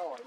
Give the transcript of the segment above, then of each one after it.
sorry.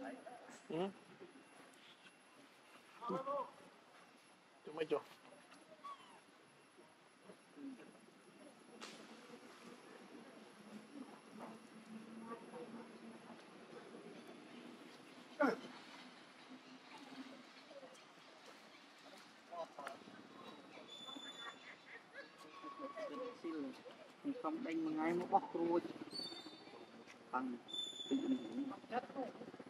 Cuma itu. Mình không đánh một ngày một bóc rồi bằng tình chất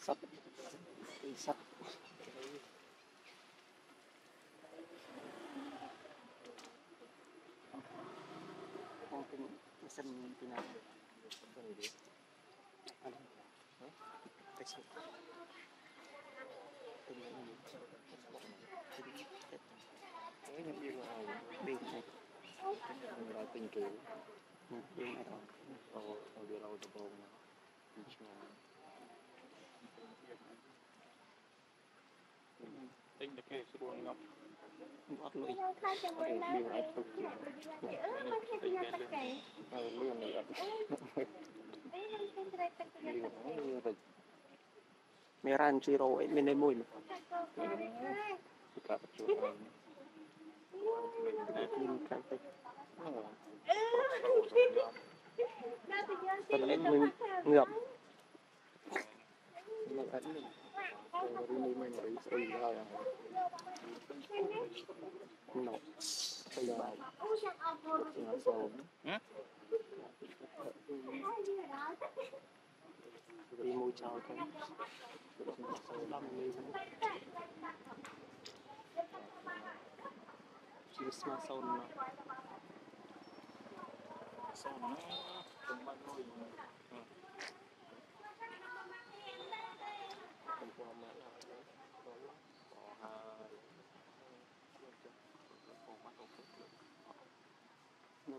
Sắp con tính sân từ nào rồi đi ăn cái sắp từ nào cái những điều nào đi này rồi tình cũ đi này rồi rồi đi đâu tụi con tính được cái xuống ngọc ngọc lưỡi điều này tục meran siro mình đây mùi ngọc no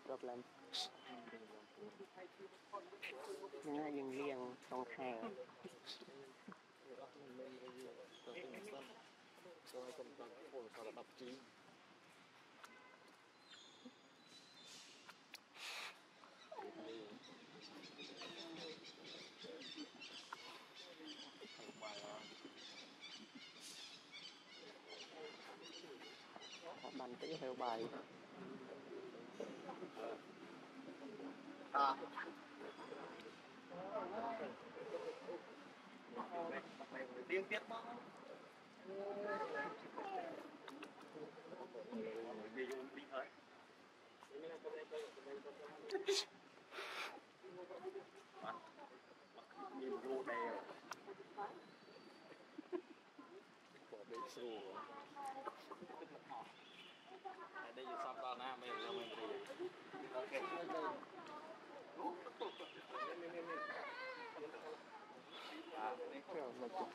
problem. Nó dừng liền trong hàng. Bàn tí theo bài. À. Tiếng tiếp đó. Đây giờ sắp ra na mình ra mình đi. Ok. Đúng tốt. À, này có một chút.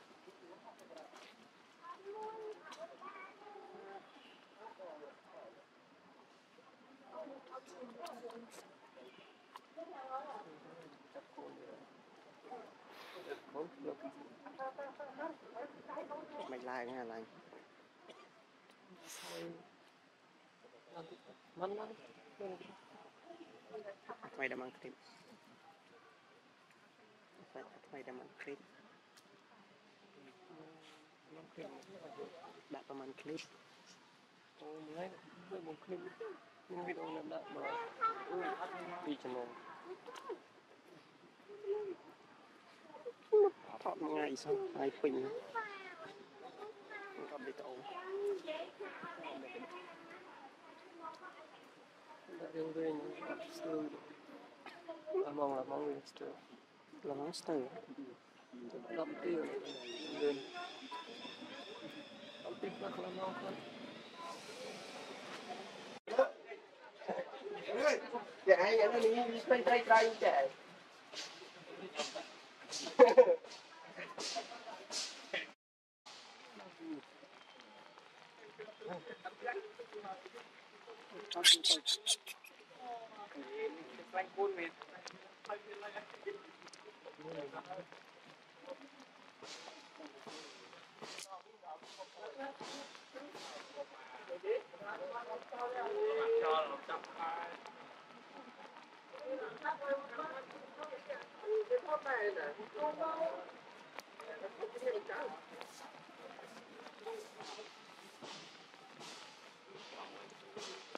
Mày lại nha lại. Mana? Mai dah mangkrim. Mai dah mangkrim. Mangkrim. Dah peman klip. Oh, mulai. Mangkrim. Ini video nanda mulai. Di channel. Thọt ngày sau ngày phình. Còn để cậu. Đã yêu về những sương. Là mong monster. Là monster. Đậm tiêu lên. Đậm tiêu là mong con. Chạy anh đi quay tay tay chạy.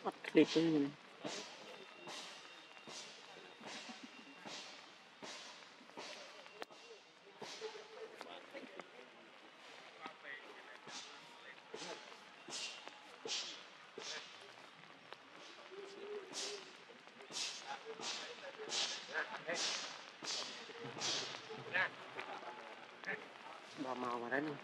Mặt clip cái này. Bỏ màu vào đấy luôn.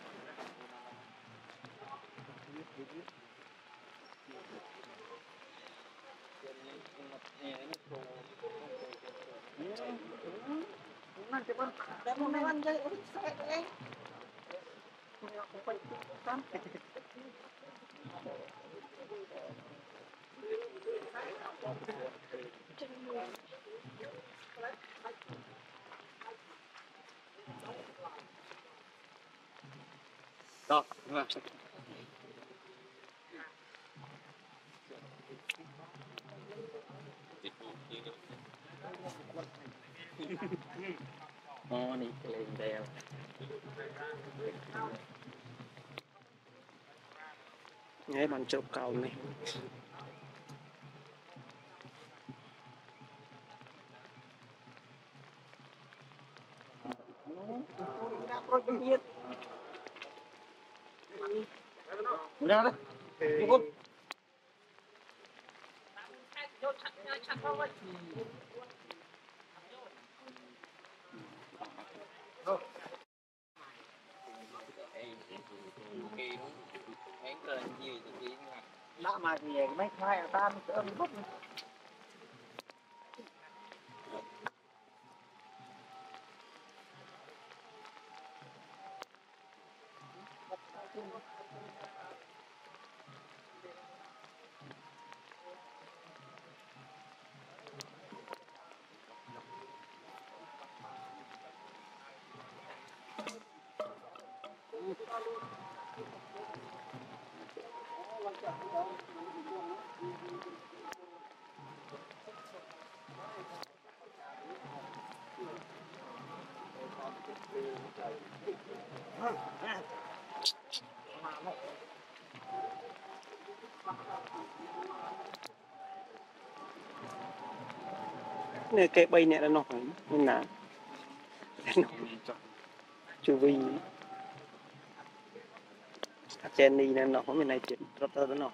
Đó, đúng rồi. Mau nih kelendel. Nghe bằng chụp cầu này. Udah dah. Cukup. Đã mà thì mấy khoai ở ta nó ôm bút. Này cây bay này là nọc này, nên là nọc chu vi trên đi nên nọc ở bên này chuyện rất là nọc.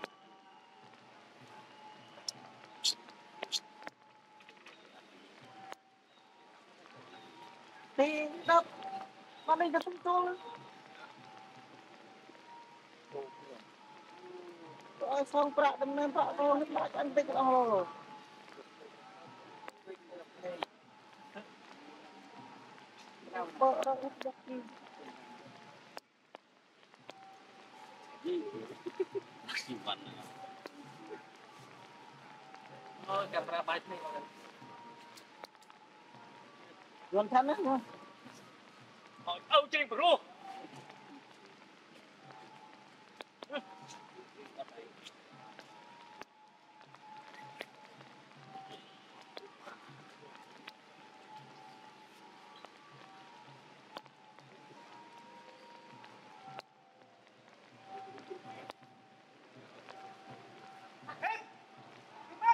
Thì đập, bọn mình đã không to lắm. Rồi xong bạc đâm lên bạc to, hết bạc ăn tích là hồ rồi. Vợ đã út đọc đi. Simpan. Oh, kamera baik nih. Jual tanah nggak? Oh, cing bro. Hãy subscribe cho kênh Ghiền Mì Gõ để không bỏ lỡ